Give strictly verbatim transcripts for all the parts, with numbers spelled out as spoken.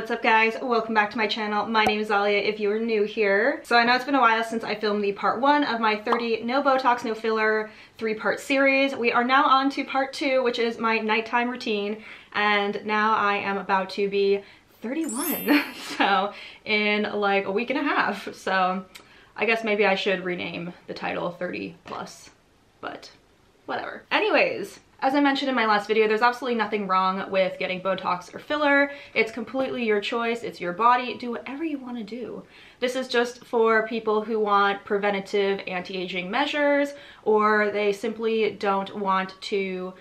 What's up guys, welcome back to my channel. My name is Alya if you are new here. So I know it's been a while since I filmed the part one of my thirty no Botox, no filler three part series. We are now on to part two, which is my nighttime routine. And now I am about to be thirty-one, so in like a week and a half. So I guess maybe I should rename the title thirty plus, but whatever. Anyways, as I mentioned in my last video, there's absolutely nothing wrong with getting Botox or filler. It's completely your choice, it's your body, do whatever you want to do. This is just for people who want preventative anti-aging measures, or they simply don't want to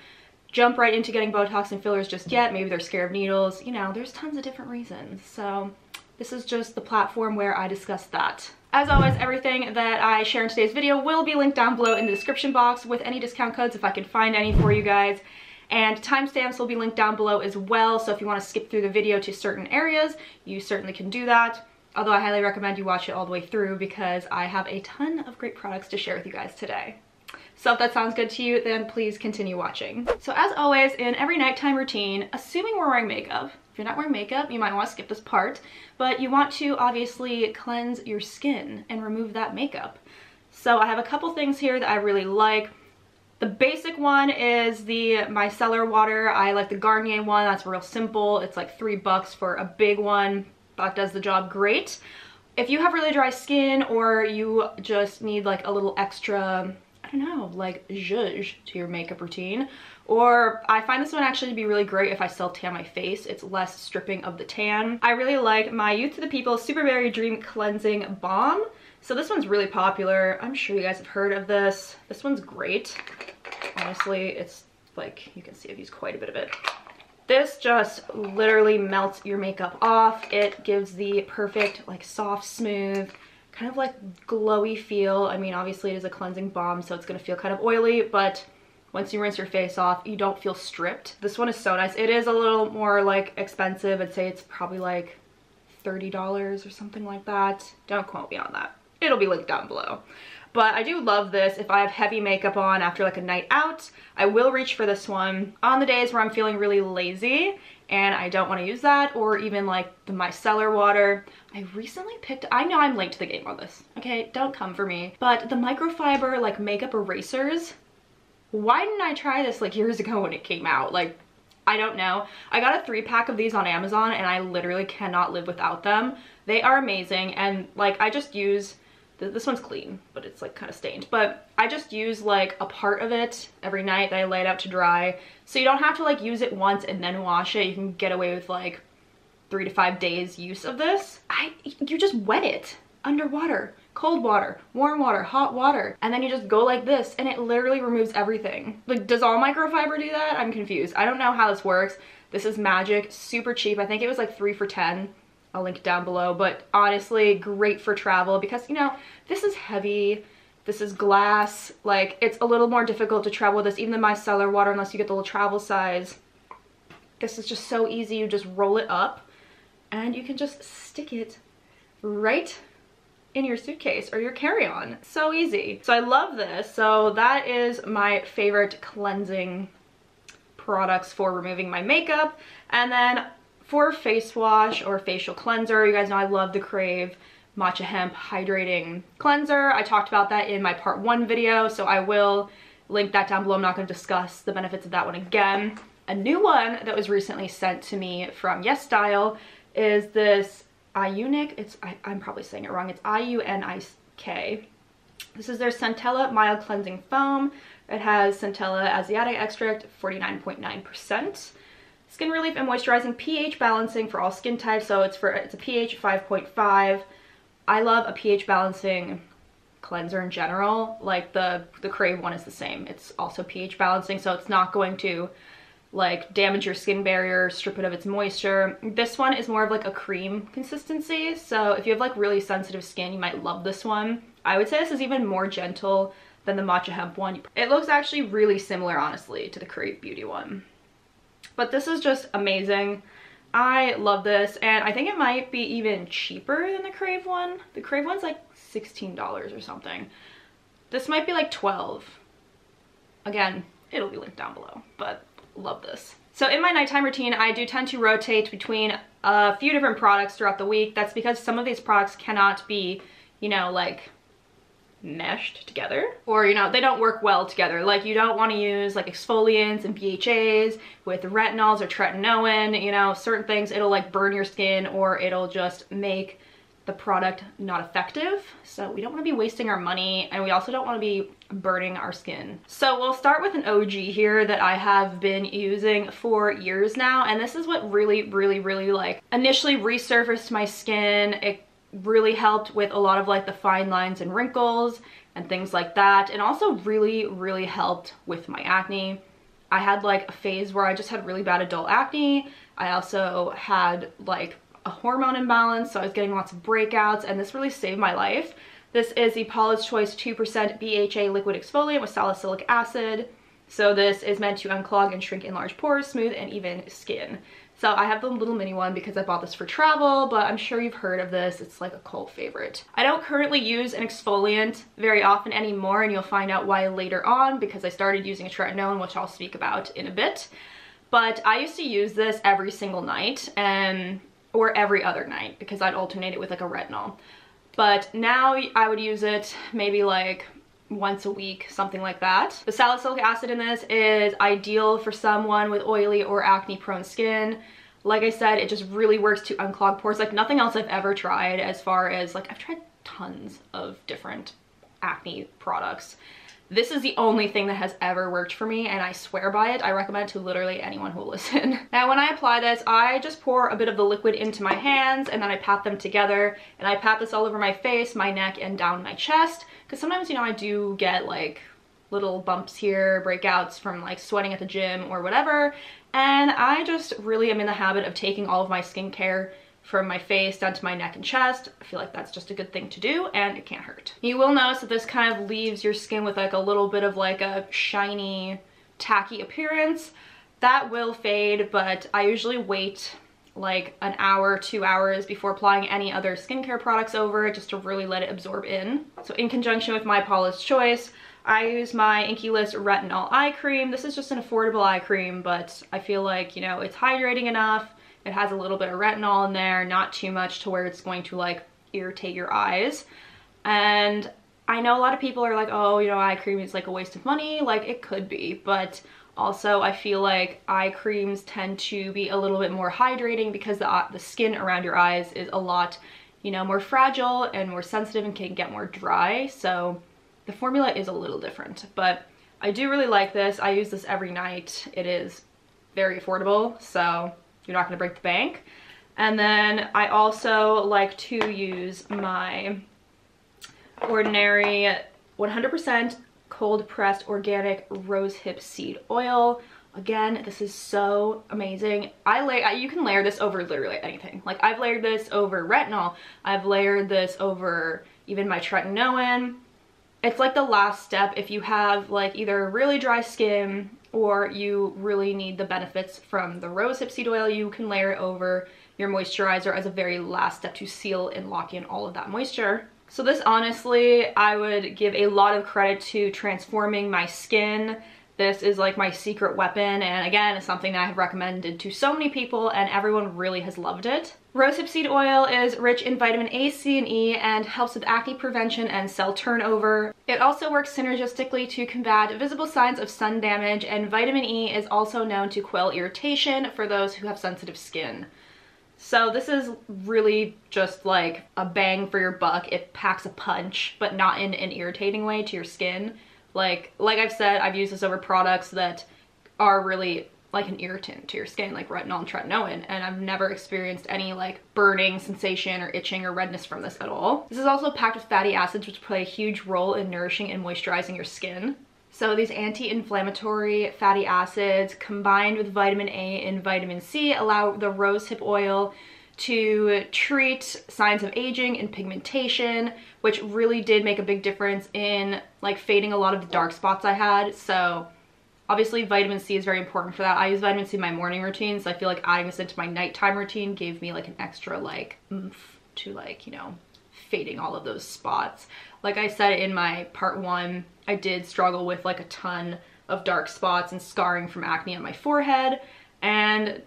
jump right into getting Botox and fillers just yet. Maybe they're scared of needles, you know, there's tons of different reasons. So this is just the platform where I discuss that. As always, everything that I share in today's video will be linked down below in the description box with any discount codes if I can find any for you guys. And timestamps will be linked down below as well, so if you want to skip through the video to certain areas, you certainly can do that. Although I highly recommend you watch it all the way through because I have a ton of great products to share with you guys today. So if that sounds good to you, then please continue watching. So as always, in every nighttime routine, assuming we're wearing makeup, if you're not wearing makeup, you might want to skip this part, but you want to obviously cleanse your skin and remove that makeup. So I have a couple things here that I really like. The basic one is the micellar water. I like the Garnier one, that's real simple. It's like three bucks for a big one. That does the job great. If you have really dry skin or you just need like a little extra, I don't know, like zhuzh to your makeup routine. Or I find this one actually to be really great if I self-tan my face. It's less stripping of the tan. I really like my Youth to the People Superberry Dream Cleansing Balm. So this one's really popular. I'm sure you guys have heard of this. This one's great. Honestly, it's like, you can see I've used quite a bit of it. This just literally melts your makeup off. It gives the perfect, like soft, smooth, kind of like glowy feel. I mean, obviously it is a cleansing balm, so it's gonna feel kind of oily, but once you rinse your face off, you don't feel stripped. This one is so nice. It is a little more like expensive. I'd say it's probably like thirty dollars or something like that. Don't quote me on that. It'll be linked down below. But I do love this. If I have heavy makeup on after like a night out, I will reach for this one. On the days where I'm feeling really lazy and I don't want to use that, or even like the micellar water. I recently picked, I know I'm late to the game on this, okay? Don't come for me. But the microfiber like makeup erasers, why didn't I try this like years ago when it came out? Like, I don't know. I got a three pack of these on Amazon and I literally cannot live without them. They are amazing, and like I just use, this one's clean, but it's like kind of stained. But I just use like a part of it every night that I lay it out to dry. So you don't have to like use it once and then wash it. You can get away with like three to five days use of this. I, you just wet it underwater, cold water, warm water, hot water. And then you just go like this and it literally removes everything. Like, does all microfiber do that? I'm confused. I don't know how this works. This is magic, super cheap. I think it was like three for ten. I'll link it down below, but honestly, great for travel because, you know, this is heavy, this is glass, like it's a little more difficult to travel with this, even the micellar water, unless you get the little travel size. This is just so easy, you just roll it up and you can just stick it right in your suitcase or your carry-on. So easy. So I love this. So that is my favorite cleansing products for removing my makeup. And then for face wash or facial cleanser, you guys know I love the Crave Matcha Hemp Hydrating Cleanser. I talked about that in my part one video, so I will link that down below. I'm not going to discuss the benefits of that one again. A new one that was recently sent to me from YesStyle is this I U N I K. It's, I, I'm probably saying it wrong. It's I U N I K. This is their Centella Mild Cleansing Foam. It has Centella Asiatic Extract, forty-nine point nine percent. Skin Relief and Moisturizing, pH Balancing for all skin types. So it's for, it's a pH five point five. I love a pH balancing cleanser in general. Like the, the Crave one is the same. It's also pH balancing, so it's not going to like damage your skin barrier, strip it of its moisture. This one is more of like a cream consistency. So if you have like really sensitive skin, you might love this one. I would say this is even more gentle than the Matcha Hemp one. It looks actually really similar, honestly, to the Crave Beauty one. But this is just amazing. I love this, and I think it might be even cheaper than the Crave one. The Crave one's like sixteen dollars or something. This might be like twelve dollars. Again, it'll be linked down below, but love this. So in my nighttime routine, I do tend to rotate between a few different products throughout the week. That's because some of these products cannot be, you know, like meshed together, or you know, they don't work well together. Like you don't want to use like exfoliants and B H As with retinols or tretinoin, you know, certain things. It'll like burn your skin, or it'll just make the product not effective. So we don't want to be wasting our money, and we also don't want to be burning our skin. So we'll start with an O G here that I have been using for years now, and this is what really really really like initially resurfaced my skin. It really helped with a lot of like the fine lines and wrinkles and things like that, and also really really helped with my acne. I had like a phase where I just had really bad adult acne. I also had like a hormone imbalance, so I was getting lots of breakouts, and this really saved my life. This is the Paula's Choice two percent B H A liquid exfoliant with salicylic acid. So this is meant to unclog and shrink enlarged pores, smooth and even skin. So I have the little mini one because I bought this for travel, but I'm sure you've heard of this. It's like a cult favorite. I don't currently use an exfoliant very often anymore, and you'll find out why later on, because I started using a tretinoin, which I'll speak about in a bit. But I used to use this every single night, and or every other night, because I'd alternate it with like a retinol. But now I would use it maybe like once a week, something like that. The salicylic acid in this is ideal for someone with oily or acne prone skin. Like I said, it just really works to unclog pores like nothing else I've ever tried, as far as like I've tried tons of different acne products. This is the only thing that has ever worked for me, and I swear by it. I recommend it to literally anyone who will listen. Now when I apply this, I just pour a bit of the liquid into my hands, and then I pat them together, and I pat this all over my face, my neck, and down my chest, because sometimes, you know, I do get like little bumps here, breakouts from like sweating at the gym or whatever, and I just really am in the habit of taking all of my skincare from my face down to my neck and chest. I feel like that's just a good thing to do, and it can't hurt. You will notice that this kind of leaves your skin with like a little bit of like a shiny, tacky appearance. That will fade, but I usually wait like an hour, two hours before applying any other skincare products over it, just to really let it absorb in. So in conjunction with my Paula's Choice, I use my Inkey List Retinol Eye Cream. This is just an affordable eye cream, but I feel like, you know, it's hydrating enough. It has a little bit of retinol in there, not too much to where it's going to like irritate your eyes. And I know a lot of people are like, oh, you know, eye cream is like a waste of money. Like it could be, but also I feel like eye creams tend to be a little bit more hydrating, because the, uh, the skin around your eyes is a lot, you know, more fragile and more sensitive and can get more dry. So the formula is a little different, but I do really like this. I use this every night. It is very affordable, so you're not going to break the bank. And then I also like to use my Ordinary one hundred percent cold pressed organic rosehip seed oil. Again, this is so amazing. I lay I, you can layer this over literally anything. Like I've layered this over retinol. I've layered this over even my tretinoin. It's like the last step if you have like either really dry skin, or you really need the benefits from the rosehip seed oil. You can layer it over your moisturizer as a very last step to seal and lock in all of that moisture. So this, honestly, I would give a lot of credit to transforming my skin. This is like my secret weapon, and again, it's something that I have recommended to so many people, and everyone really has loved it. Rosehip seed oil is rich in vitamin A, C, and E, and helps with acne prevention and cell turnover. It also works synergistically to combat visible signs of sun damage, and vitamin E is also known to quell irritation for those who have sensitive skin. So this is really just like a bang for your buck. It packs a punch, but not in an irritating way to your skin. Like, like I've said, I've used this over products that are really like an irritant to your skin, like retinol and tretinoin, and I've never experienced any like burning sensation or itching or redness from this at all. This is also packed with fatty acids, which play a huge role in nourishing and moisturizing your skin. So these anti-inflammatory fatty acids combined with vitamin A and vitamin C allow the rosehip oil to treat signs of aging and pigmentation, which really did make a big difference in like fading a lot of the dark spots I had. So obviously vitamin C is very important for that. I use vitamin C in my morning routine, so I feel like adding this into my nighttime routine gave me like an extra like oomph to like, you know, fading all of those spots. Like I said in my part one, I did struggle with like a ton of dark spots and scarring from acne on my forehead, and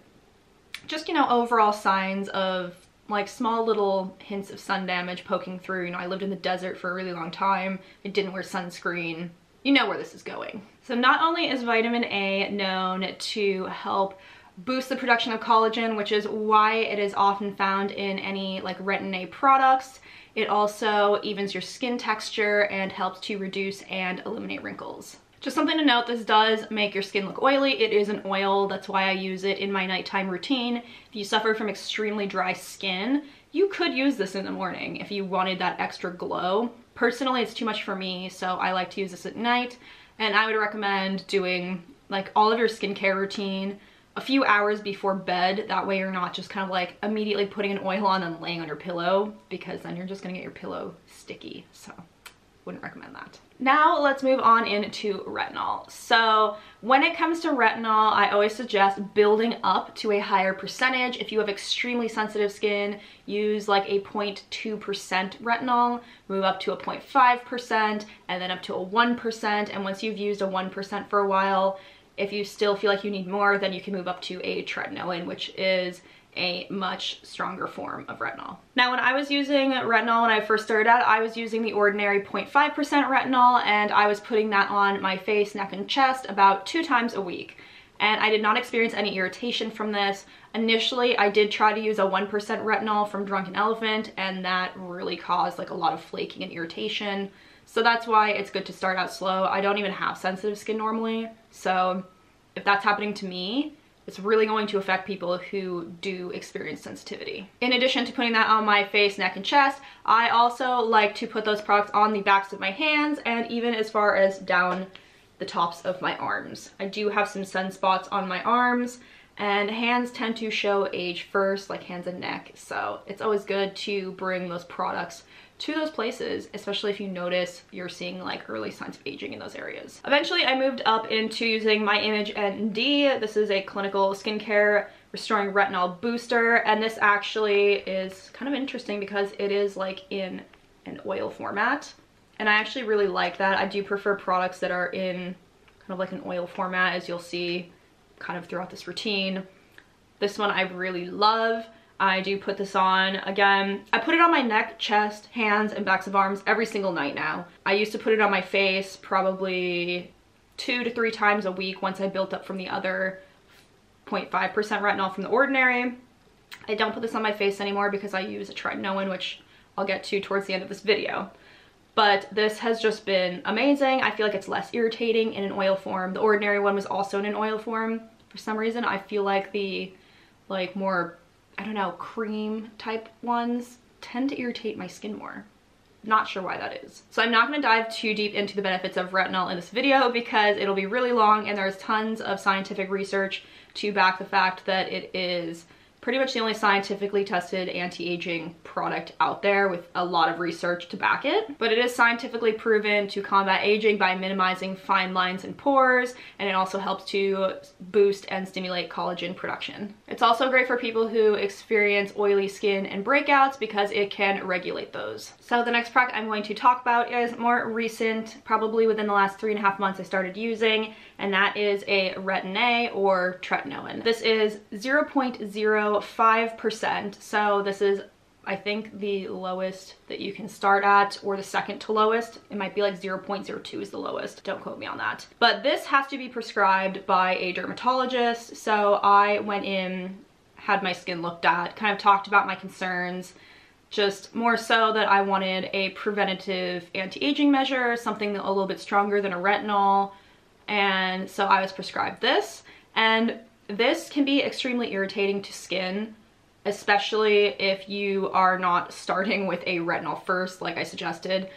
just, you know, overall signs of like small little hints of sun damage poking through. You know, I lived in the desert for a really long time. I didn't wear sunscreen. You know where this is going. So not only is vitamin A known to help boost the production of collagen, which is why it is often found in any like Retin-A products, it also evens your skin texture and helps to reduce and eliminate wrinkles. Just something to note, this does make your skin look oily. It is an oil, that's why I use it in my nighttime routine. If you suffer from extremely dry skin, you could use this in the morning if you wanted that extra glow. Personally, it's too much for me, so I like to use this at night, and I would recommend doing like all of your skincare routine a few hours before bed. That way you're not just kind of like immediately putting an oil on and laying on your pillow, because then you're just gonna get your pillow sticky, so wouldn't recommend that. Now let's move on into retinol. So when it comes to retinol, I always suggest building up to a higher percentage. If you have extremely sensitive skin, use like a zero point two percent retinol, move up to a zero point five percent, and then up to a one percent, and once you've used a one percent for a while, if you still feel like you need more, then you can move up to a tretinoin, which is a much stronger form of retinol. Now, when I was using retinol when I first started out, I was using the Ordinary zero point five percent retinol, and I was putting that on my face, neck, and chest about two times a week. And I did not experience any irritation from this. Initially, I did try to use a one percent retinol from Drunken Elephant, and that really caused like a lot of flaking and irritation. So that's why it's good to start out slow. I don't even have sensitive skin normally, so if that's happening to me, it's really going to affect people who do experience sensitivity. In addition to putting that on my face, neck, and chest, I also like to put those products on the backs of my hands and even as far as down the tops of my arms. I do have some sunspots on my arms, and hands tend to show age first, like hands and neck, so it's always good to bring those products to those places, especially if you notice you're seeing like early signs of aging in those areas. Eventually, I moved up into using my Image N D. This is a clinical skincare restoring retinol booster, and this actually is kind of interesting because it is like in an oil format, and I actually really like that. I do prefer products that are in kind of like an oil format, as you'll see kind of throughout this routine. This one I really love. I do put this on, again, I put it on my neck, chest, hands, and backs of arms every single night now. I used to put it on my face probably two to three times a week once I built up from the other zero point five percent retinol from the Ordinary. I don't put this on my face anymore because I use a tretinoin, which I'll get to towards the end of this video. But this has just been amazing. I feel like it's less irritating in an oil form. The Ordinary one was also in an oil form. For some reason, I feel like the like more, I don't know, cream type ones tend to irritate my skin more. Not sure why that is. So I'm not going to dive too deep into the benefits of retinol in this video because it'll be really long, and there's tons of scientific research to back the fact that it is pretty much the only scientifically tested anti-aging product out there with a lot of research to back it. But it is scientifically proven to combat aging by minimizing fine lines and pores, and it also helps to boost and stimulate collagen production. It's also great for people who experience oily skin and breakouts because it can regulate those. So the next product I'm going to talk about is more recent, probably within the last three and a half months I started using, and that is a Retin-A or tretinoin. This is zero point zero five percent, so this is, I think, the lowest that you can start at, or the second to lowest. It might be like zero point zero two is the lowest, don't quote me on that. But this has to be prescribed by a dermatologist, so I went in, had my skin looked at, kind of talked about my concerns, just more so that I wanted a preventative anti-aging measure, something a little bit stronger than a retinol, and so I was prescribed this. And this can be extremely irritating to skin, especially if you are not starting with a retinol first, like I suggested.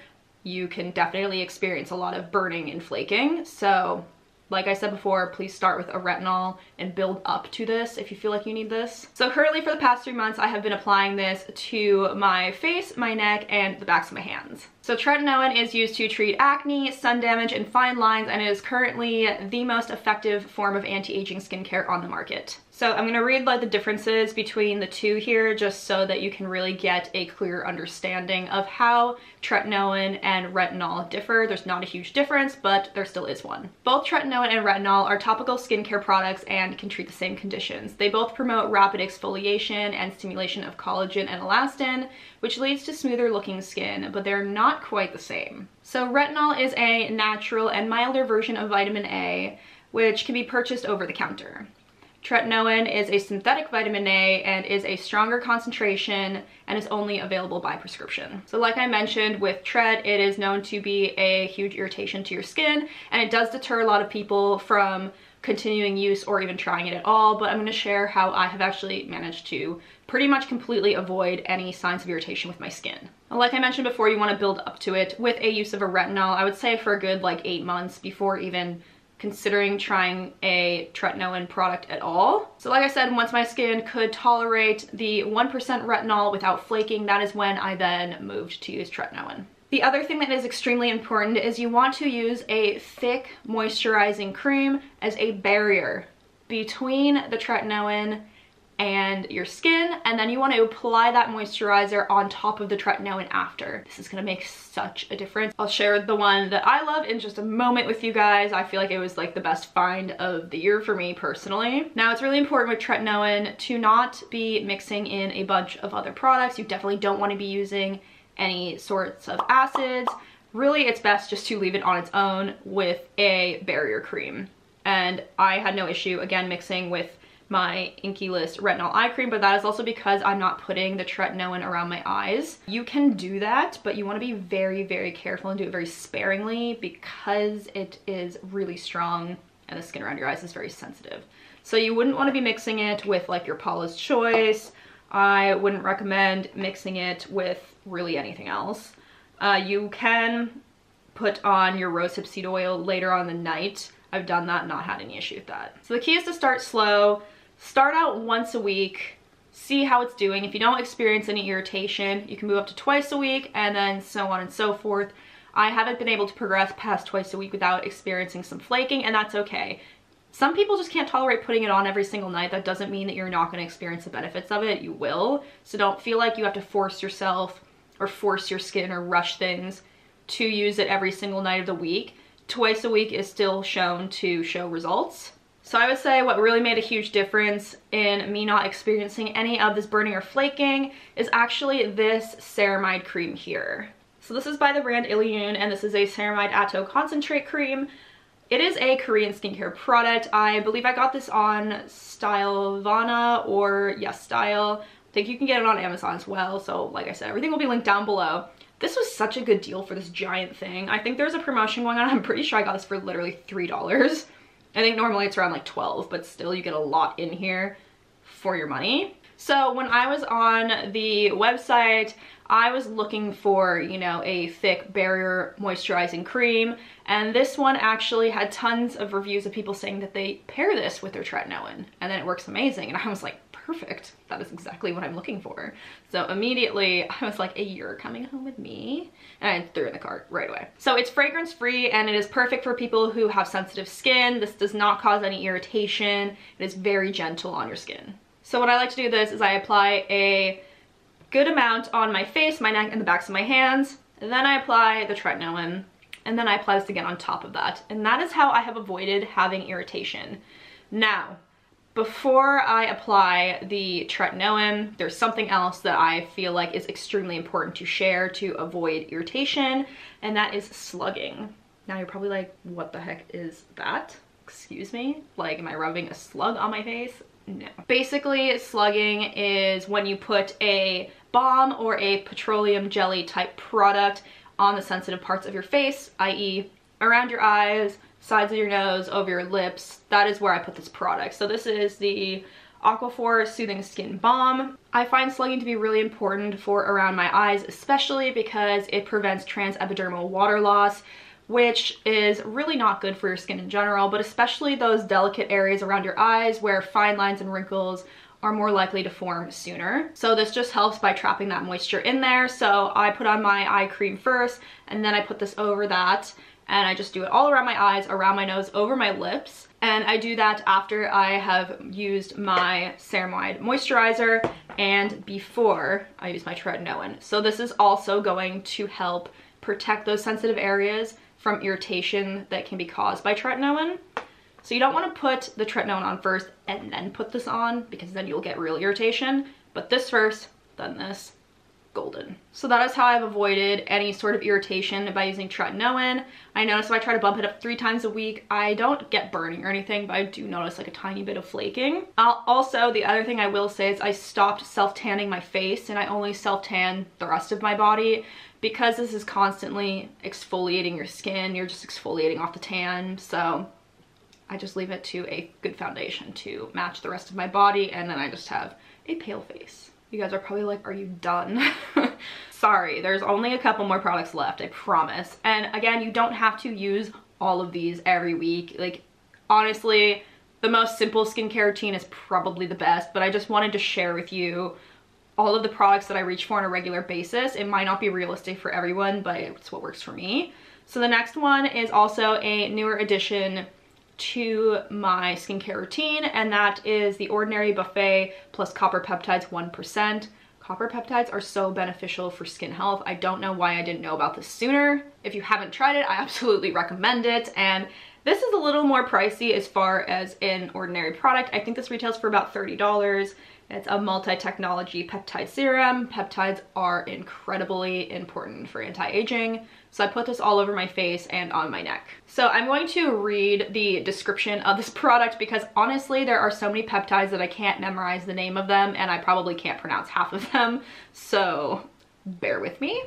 You can definitely experience a lot of burning and flaking. So, like I said before, please start with a retinol and build up to this if you feel like you need this. So currently for the past three months, I have been applying this to my face, my neck, and the backs of my hands. So tretinoin is used to treat acne, sun damage, and fine lines, and it is currently the most effective form of anti-aging skincare on the market. So I'm gonna read like the differences between the two here just so that you can really get a clear understanding of how tretinoin and retinol differ. There's not a huge difference, but there still is one. Both tretinoin and retinol are topical skincare products and can treat the same conditions. They both promote rapid exfoliation and stimulation of collagen and elastin, which leads to smoother looking skin, but they're not quite the same. So retinol is a natural and milder version of vitamin A, which can be purchased over the counter. Tretinoin is a synthetic vitamin A and is a stronger concentration and is only available by prescription. So like I mentioned with tret, it is known to be a huge irritation to your skin, and it does deter a lot of people from continuing use or even trying it at all, but I'm going to share how I have actually managed to pretty much completely avoid any signs of irritation with my skin. Like I mentioned before, you want to build up to it with a use of a retinol. I would say for a good like eight months before even considering trying a tretinoin product at all. So like I said, once my skin could tolerate the one percent retinol without flaking, that is when I then moved to use tretinoin. The other thing that is extremely important is you want to use a thick moisturizing cream as a barrier between the tretinoin and your skin, and then you want to apply that moisturizer on top of the tretinoin after. This is going to make such a difference. I'll share the one that I love in just a moment with you guys. I feel like it was like the best find of the year for me personally. Now, it's really important with tretinoin to not be mixing in a bunch of other products. You definitely don't want to be using any sorts of acids. Really, it's best just to leave it on its own with a barrier cream. And I had no issue, again, mixing with my Inkey List Retinol Eye Cream, but that is also because I'm not putting the tretinoin around my eyes. You can do that, but you want to be very, very careful and do it very sparingly because it is really strong and the skin around your eyes is very sensitive. So you wouldn't want to be mixing it with like your Paula's Choice. I wouldn't recommend mixing it with really anything else. Uh, you can put on your rosehip seed oil later on the night. I've done that, not had any issue with that. So the key is to start slow. Start out once a week, see how it's doing. If you don't experience any irritation, you can move up to twice a week and then so on and so forth. I haven't been able to progress past twice a week without experiencing some flaking, and that's okay. Some people just can't tolerate putting it on every single night. That doesn't mean that you're not going to experience the benefits of it. You will. So don't feel like you have to force yourself or force your skin or rush things to use it every single night of the week. Twice a week is still shown to show results. So I would say what really made a huge difference in me not experiencing any of this burning or flaking is actually this ceramide cream here. So this is by the brand Illiyoon, and this is a ceramide Ato concentrate cream. It is a Korean skincare product. I believe I got this on Stylevana or YesStyle. I think you can get it on Amazon as well. So like I said, everything will be linked down below. This was such a good deal for this giant thing. I think there's a promotion going on. I'm pretty sure I got this for literally three dollars. I think normally it's around like twelve, but still you get a lot in here for your money. So when I was on the website, I was looking for, you know, a thick barrier moisturizing cream, and this one actually had tons of reviews of people saying that they pair this with their tretinoin and then it works amazing. And I was like, perfect. That is exactly what I'm looking for. So immediately I was like, hey, you're coming home with me. And I threw it in the cart right away. So it's fragrance free and it is perfect for people who have sensitive skin. This does not cause any irritation. It is very gentle on your skin. So what I like to do this is I apply a good amount on my face, my neck, and the backs of my hands. And then I apply the tretinoin. And then I apply this again on top of that. And that is how I have avoided having irritation. Now, before I apply the tretinoin, there's something else that I feel like is extremely important to share to avoid irritation, and that is slugging. Now you're probably like, what the heck is that? Excuse me? Like, am I rubbing a slug on my face? No. Basically, slugging is when you put a balm or a petroleum jelly type product on the sensitive parts of your face, that is around your eyes, sides of your nose, over your lips. That is where I put this product. So this is the Aquaphor Soothing Skin Balm. I find slugging to be really important for around my eyes, especially because it prevents transepidermal water loss, which is really not good for your skin in general, but especially those delicate areas around your eyes where fine lines and wrinkles are more likely to form sooner. So this just helps by trapping that moisture in there. So I put on my eye cream first, and then I put this over that. and I just do it all around my eyes, around my nose, over my lips. And I do that after I have used my Ceramide moisturizer and before I use my Tretinoin. So this is also going to help protect those sensitive areas from irritation that can be caused by Tretinoin. So you don't want to put the Tretinoin on first and then put this on, because then you'll get real irritation. But this first, then this, golden. So that is how I've avoided any sort of irritation by using Tretinoin. I notice if I try to bump it up three times a week, I don't get burning or anything, but I do notice like a tiny bit of flaking. I'll, also, the other thing I will say is I stopped self-tanning my face, and I only self-tan the rest of my body, because this is constantly exfoliating your skin. You're just exfoliating off the tan, so I just leave it to a good foundation to match the rest of my body, and then I just have a pale face. You guys are probably like, are you done? Sorry, there's only a couple more products left, I promise. And again, you don't have to use all of these every week. Like, honestly, the most simple skincare routine is probably the best, but I just wanted to share with you all of the products that I reach for on a regular basis. It might not be realistic for everyone, but it's what works for me. So the next one is also a newer addition to my skincare routine, and that is the Ordinary Buffet plus Copper Peptides one percent. Copper peptides are so beneficial for skin health. I don't know why I didn't know about this sooner. If you haven't tried it, I absolutely recommend it. And this is a little more pricey as far as an ordinary product. I think this retails for about thirty dollars. It's a multi-technology peptide serum. Peptides are incredibly important for anti-aging. So I put this all over my face and on my neck. So I'm going to read the description of this product, because honestly, there are so many peptides that I can't memorize the name of them, and I probably can't pronounce half of them. So bear with me.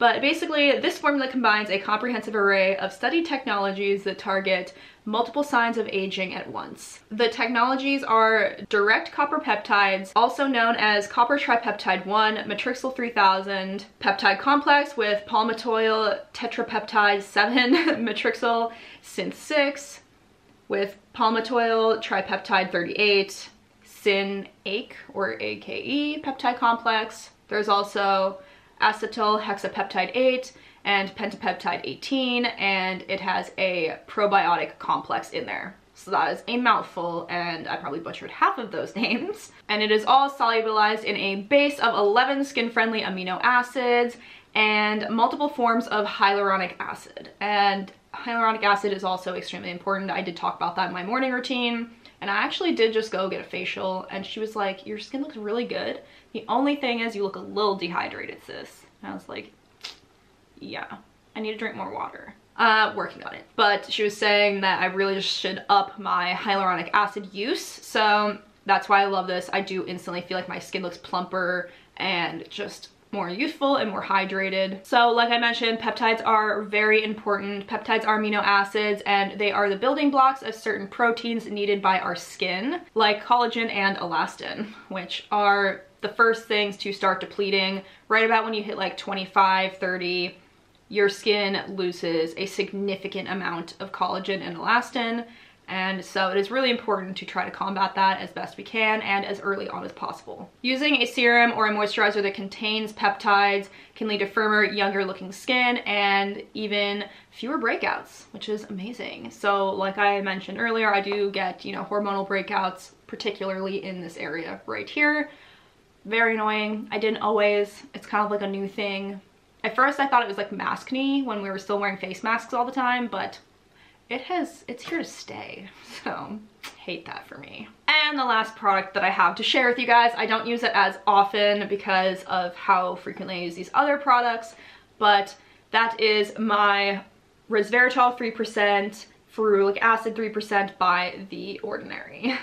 But basically, this formula combines a comprehensive array of studied technologies that target multiple signs of aging at once. The technologies are direct copper peptides, also known as copper tripeptide one, matrixyl three thousand, peptide complex with palmitoyl tetrapeptide seven, matrixyl synth six, with palmitoyl tripeptide thirty-eight, syn-ache or A K E peptide complex. There's also acetyl hexapeptide eight and pentapeptide eighteen, and it has a probiotic complex in there. So that is a mouthful, and I probably butchered half of those names. And it is all solubilized in a base of eleven skin-friendly amino acids and multiple forms of hyaluronic acid. And hyaluronic acid is also extremely important. I did talk about that in my morning routine. And I actually did just go get a facial, and she was like, your skin looks really good. The only thing is you look a little dehydrated, sis. And I was like, yeah, I need to drink more water. Uh, working on it. But she was saying that I really just should up my hyaluronic acid use. So that's why I love this. I do instantly feel like my skin looks plumper and just more youthful and more hydrated. So like I mentioned, peptides are very important. Peptides are amino acids, and they are the building blocks of certain proteins needed by our skin, like collagen and elastin, which are the first things to start depleting. Right about when you hit like twenty-five, thirty, your skin loses a significant amount of collagen and elastin. And so it is really important to try to combat that as best we can and as early on as possible. Using a serum or a moisturizer that contains peptides can lead to firmer, younger looking skin and even fewer breakouts, which is amazing. So like I mentioned earlier, I do get, you know, hormonal breakouts, particularly in this area right here. Very annoying. I didn't always. It's kind of like a new thing. At first I thought it was like maskne when we were still wearing face masks all the time, but It has, it's here to stay, so hate that for me. And the last product that I have to share with you guys, I don't use it as often because of how frequently I use these other products, but that is my Resveratrol three percent, Ferulic Acid three percent by The Ordinary.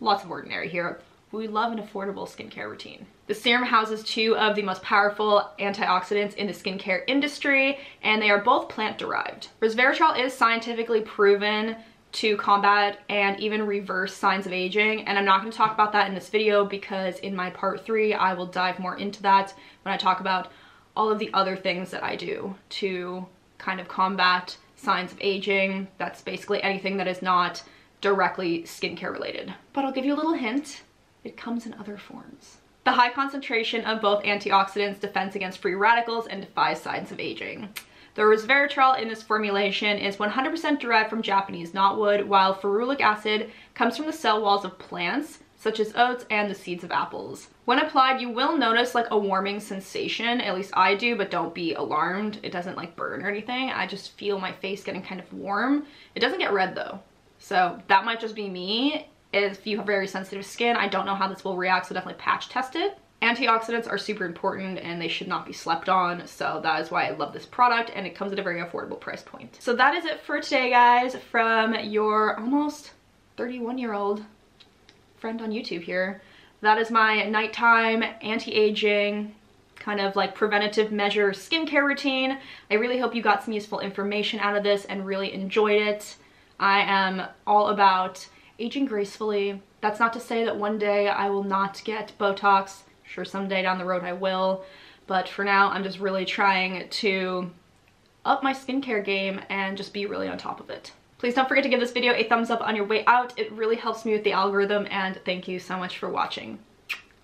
Lots of ordinary here. We love an affordable skincare routine. The serum houses two of the most powerful antioxidants in the skincare industry, and they are both plant-derived. Resveratrol is scientifically proven to combat and even reverse signs of aging, and I'm not going to talk about that in this video because in my part three, I will dive more into that when I talk about all of the other things that I do to kind of combat signs of aging. That's basically anything that is not directly skincare related. But I'll give you a little hint. It comes in other forms. The high concentration of both antioxidants defends against free radicals and defies signs of aging. The resveratrol in this formulation is one hundred percent derived from Japanese knotwood, while ferulic acid comes from the cell walls of plants, such as oats and the seeds of apples. When applied, you will notice like a warming sensation, at least I do, but don't be alarmed. It doesn't like burn or anything. I just feel my face getting kind of warm. It doesn't get red though. So that might just be me. If you have very sensitive skin, I don't know how this will react, so definitely patch test it. Antioxidants are super important and they should not be slept on, so that is why I love this product, and it comes at a very affordable price point. So that is it for today, guys, from your almost thirty-one-year-old friend on YouTube here. That is my nighttime anti-aging kind of like preventative measure skincare routine. I really hope you got some useful information out of this and really enjoyed it. I am all about aging gracefully. That's not to say that one day I will not get Botox. Sure, someday down the road I will, but for now I'm just really trying to up my skincare game and just be really on top of it. Please don't forget to give this video a thumbs up on your way out. It really helps me with the algorithm, and thank you so much for watching.